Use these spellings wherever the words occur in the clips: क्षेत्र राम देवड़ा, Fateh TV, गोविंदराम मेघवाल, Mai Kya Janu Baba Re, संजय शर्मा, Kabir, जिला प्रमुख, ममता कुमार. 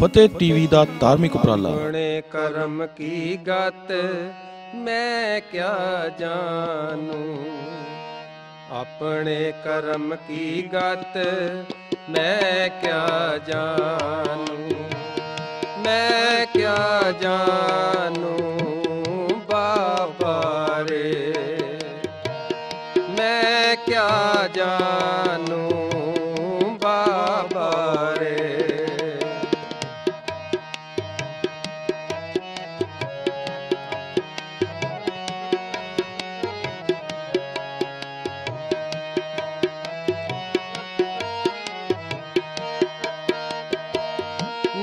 फतेह TV दा धार्मिक उपराला। कर्म की गत मैं क्या जानू, अपने कर्म की गत मैं क्या जानू, मैं क्या जानू बाबा रे, मैं क्या जानू बाबा रे।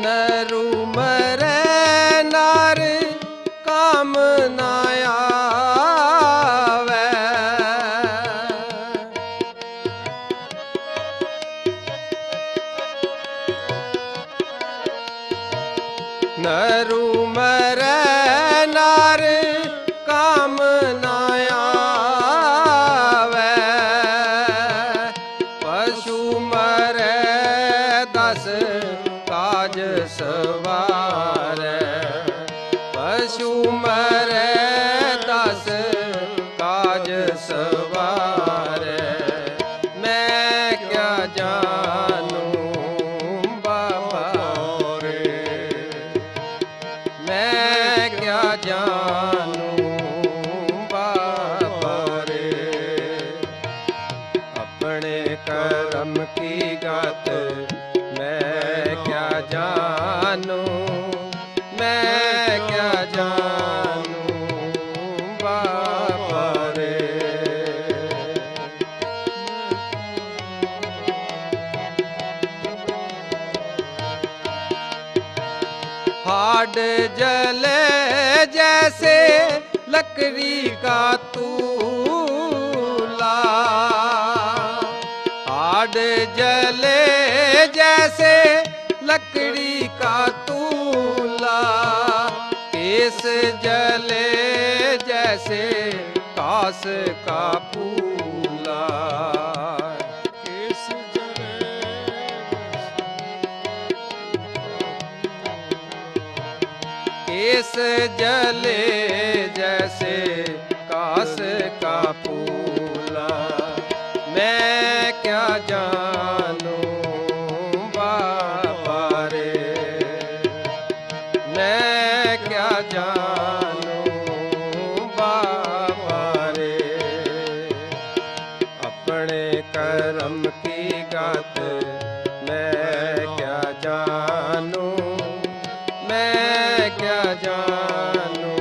नरू मरे नार काम ना आवे, नरू मरे नार काम ना आवे, पशु मरे दस काज सवार, पशु मरे दस काज सवार, मैं क्या जानू बाबा रे, मैं क्या जानू बाबा रे। अपने कर्म की गत मैं क्या जानू, मैं क्या जानू बाबा रे। हाड जले जैसे लकड़ी का तूला, हाड जले जैसे लकड़ी का तूला, केस जले जैसे कास का फूला, केस जले जैसे कास का फूला, मैं क्या जानू बाबा रे, मैं क्या जानू बाबा रे। अपने कर्म की गत मैं क्या जानू, मैं क्या जानू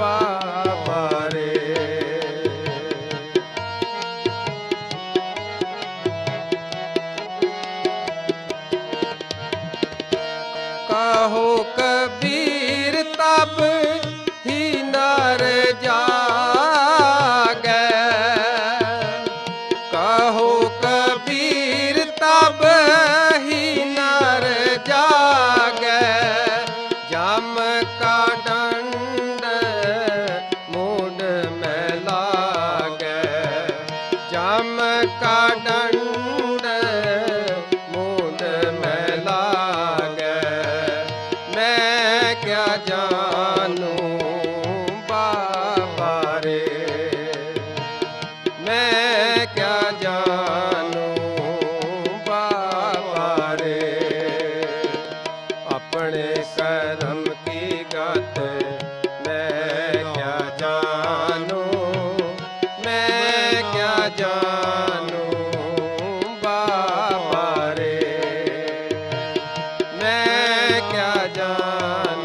बाबा रे। कहो कबीर तब ही नर जागे, कहो कबीर तब ही नर जागे, जम का दंड मूंड में लागे, जम का दंड मूंड में लागे, मैं क्या जानू बाबा रे, मैं क्या जानू बाबा रे। अपने कर्म की गत मैं क्या जानू, मैं क्या जानू बाबा रे, मैं क्या जानू।